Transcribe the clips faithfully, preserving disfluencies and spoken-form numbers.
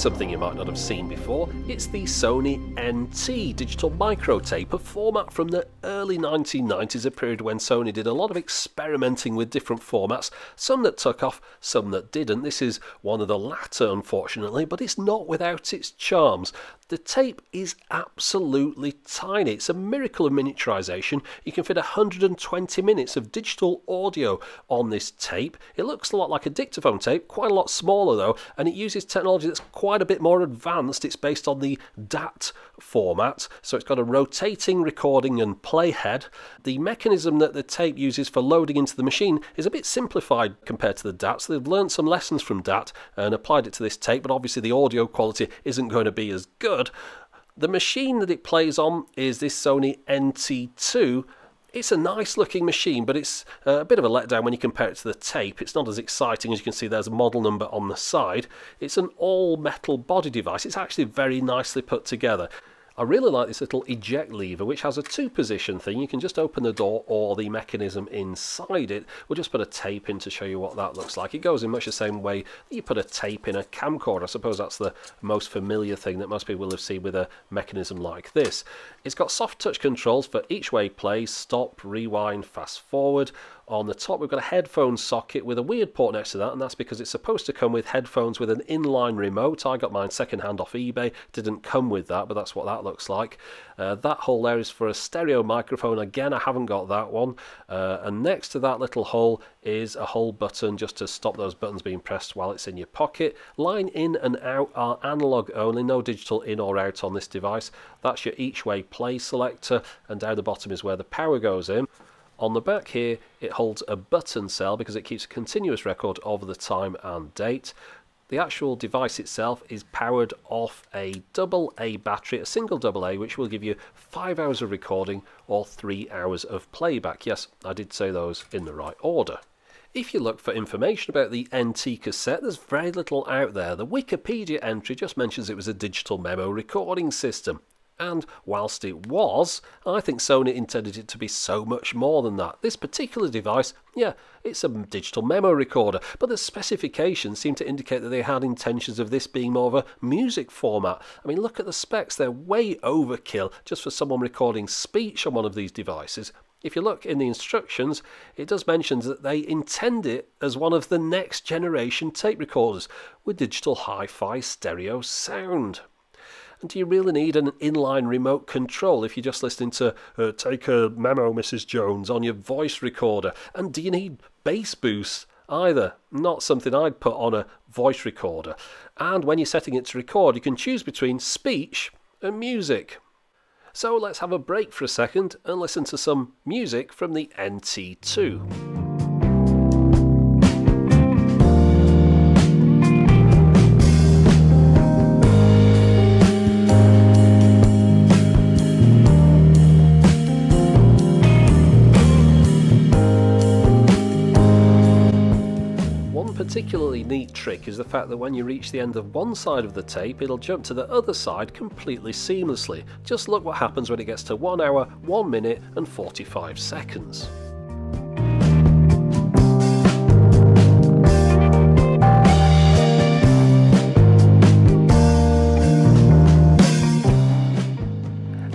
Here's something you might not have seen before. It's the Sony N T digital microtape, a format from the early nineteen nineties, a period when Sony did a lot of experimenting with different formats, some that took off, some that didn't. This is one of the latter, unfortunately, but it's not without its charms. The tape is absolutely tiny. It's a miracle of miniaturization. You can fit one hundred twenty minutes of digital audio on this tape. It looks a lot like a dictaphone tape, quite a lot smaller though, and it uses technology that's quite a bit more advanced. It's based on the D A T format, so it's got a rotating recording and playhead. The mechanism that the tape uses for loading into the machine is a bit simplified compared to the D A T, so they've learned some lessons from D A T and applied it to this tape, but obviously the audio quality isn't going to be as good. The machine that it plays on is this Sony N T two. It's a nice looking machine, but it's a bit of a letdown when you compare it to the tape. It's not as exciting. As you can see, there's a model number on the side. It's an all metal body device. It's actually very nicely put together. I really like this little eject lever, which has a two position thing. You can just open the door or the mechanism inside it. We'll just put a tape in to show you what that looks like. It goes in much the same way that you put a tape in a camcorder. I suppose that's the most familiar thing that most people will have seen with a mechanism like this. It's got soft touch controls for each way play, stop, rewind, fast forward. On the top, we've got a headphone socket with a weird port next to that, and that's because it's supposed to come with headphones with an inline remote. I got mine secondhand off eBay. Didn't come with that, but that's what that looks like. Uh, that hole there is for a stereo microphone. Again, I haven't got that one. Uh, and next to that little hole is a hole button just to stop those buttons being pressed while it's in your pocket. Line in and out are analog only, no digital in or out on this device. That's your each way play selector, and down the bottom is where the power goes in. On the back here, it holds a button cell because it keeps a continuous record of the time and date. The actual device itself is powered off a double A battery, a single double A, which will give you five hours of recording or three hours of playback. Yes, I did say those in the right order. If you look for information about the N T cassette, there's very little out there. The Wikipedia entry just mentions it was a digital memo recording system. And whilst it was, I think Sony intended it to be so much more than that. This particular device, yeah, it's a digital memo recorder, but the specifications seem to indicate that they had intentions of this being more of a music format. I mean, look at the specs. They're way overkill just for someone recording speech on one of these devices. If you look in the instructions, it does mention that they intend it as one of the next generation tape recorders with digital hi-fi stereo sound. And do you really need an inline remote control if you're just listening to uh, Take a Memo, Missus Jones, on your voice recorder? And do you need bass boost either? Not something I'd put on a voice recorder. And when you're setting it to record, you can choose between speech and music. So let's have a break for a second and listen to some music from the N T two. Particularly neat trick is the fact that when you reach the end of one side of the tape, it'll jump to the other side completely seamlessly. Just look what happens when it gets to one hour, one minute and forty-five seconds.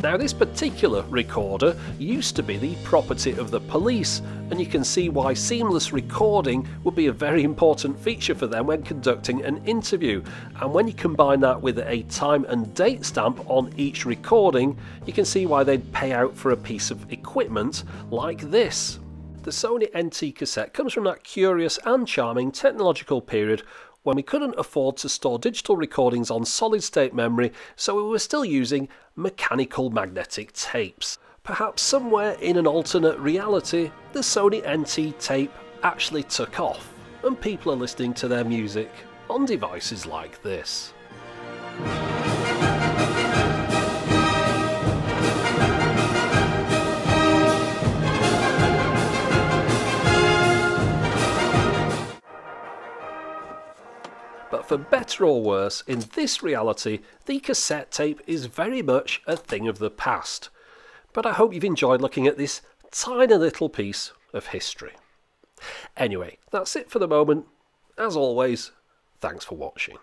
Now, this particular recorder used to be the property of the police, and you can see why seamless recording would be a very important feature for them when conducting an interview. And when you combine that with a time and date stamp on each recording, you can see why they'd pay out for a piece of equipment like this. The Sony N T cassette comes from that curious and charming technological period when we couldn't afford to store digital recordings on solid-state memory, so we were still using mechanical magnetic tapes. Perhaps somewhere in an alternate reality, the Sony N T tape actually took off, and people are listening to their music on devices like this. But for better or worse, in this reality, the cassette tape is very much a thing of the past. But I hope you've enjoyed looking at this tiny little piece of history. Anyway, that's it for the moment. As always, thanks for watching.